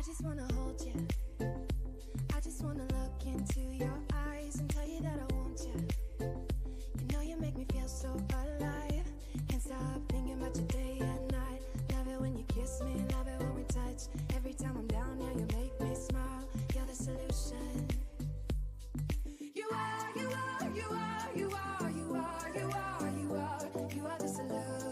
I just wanna hold you.